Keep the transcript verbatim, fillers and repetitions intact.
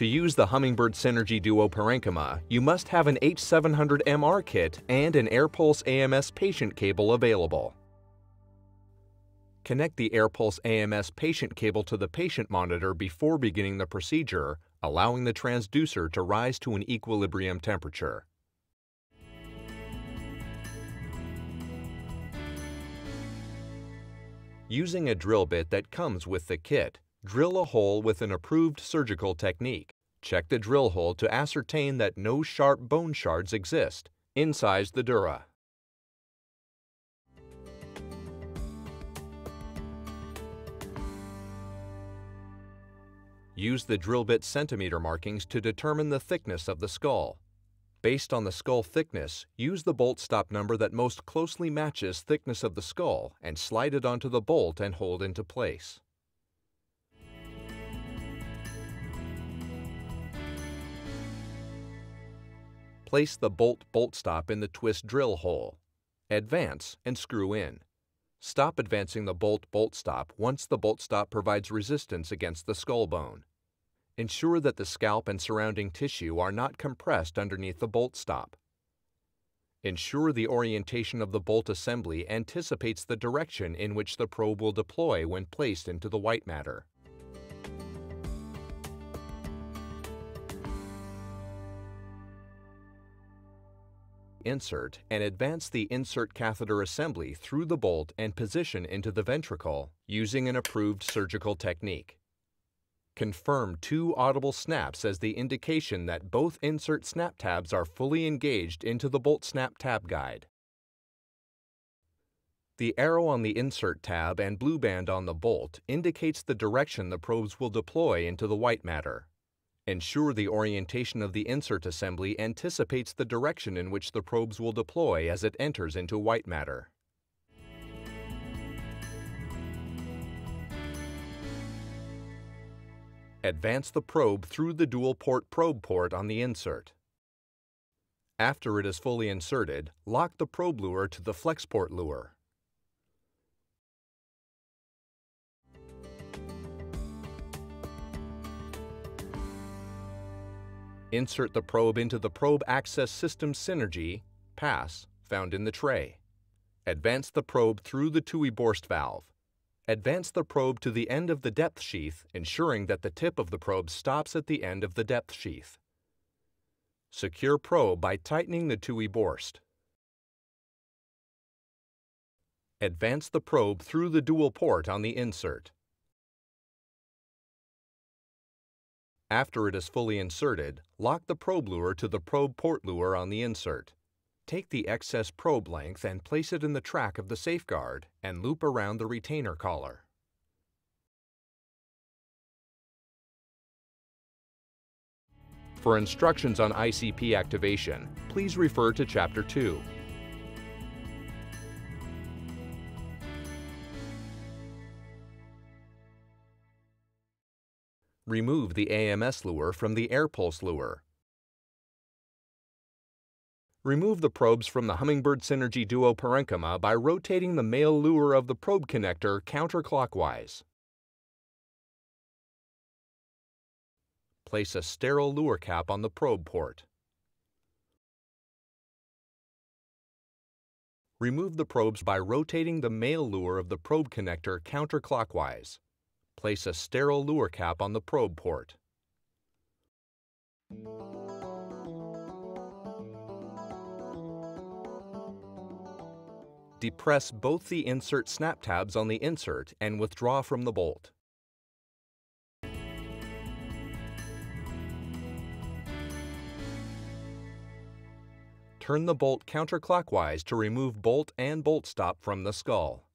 To use the Hummingbird Synergy Duo Parenchyma, you must have an H seven hundred M R kit and an AirPulse A M S patient cable available. Connect the AirPulse A M S patient cable to the patient monitor before beginning the procedure, allowing the transducer to rise to an equilibrium temperature. Using a drill bit that comes with the kit, drill a hole with an approved surgical technique. Check the drill hole to ascertain that no sharp bone shards exist. Incise the dura. Use the drill bit centimeter markings to determine the thickness of the skull. Based on the skull thickness, use the bolt stop number that most closely matches thickness of the skull and slide it onto the bolt and hold into place. Place the bolt bolt stop in the twist drill hole. Advance and screw in. Stop advancing the bolt bolt stop once the bolt stop provides resistance against the skull bone. Ensure that the scalp and surrounding tissue are not compressed underneath the bolt stop. Ensure the orientation of the bolt assembly anticipates the direction in which the probe will deploy when placed into the white matter. Insert and advance the insert catheter assembly through the bolt and position into the ventricle using an approved surgical technique. Confirm two audible snaps as the indication that both insert snap tabs are fully engaged into the bolt snap tab guide. The arrow on the insert tab and blue band on the bolt indicates the direction the probes will deploy into the white matter. Ensure the orientation of the insert assembly anticipates the direction in which the probes will deploy as it enters into white matter. Advance the probe through the dual port probe port on the insert. After it is fully inserted, lock the probe lure to the Flexport lure. Insert the probe into the Probe Access System Synergy pass found in the tray. Advance the probe through the Touhy-Borst valve. Advance the probe to the end of the depth sheath, ensuring that the tip of the probe stops at the end of the depth sheath. Secure probe by tightening the Touhy-Borst. Advance the probe through the dual port on the insert. After it is fully inserted, lock the probe lure to the probe port lure on the insert. Take the excess probe length and place it in the track of the safeguard and loop around the retainer collar. For instructions on I C P activation, please refer to Chapter two. Remove the A M S lure from the AirPulse lure. Remove the probes from the Hummingbird Synergy Duo Parenchyma by rotating the male lure of the probe connector counterclockwise. Place a sterile lure cap on the probe port. Remove the probes by rotating the male lure of the probe connector counterclockwise. Place a sterile lure cap on the probe port. Depress both the insert snap tabs on the insert and withdraw from the bolt. Turn the bolt counterclockwise to remove bolt and bolt stop from the skull.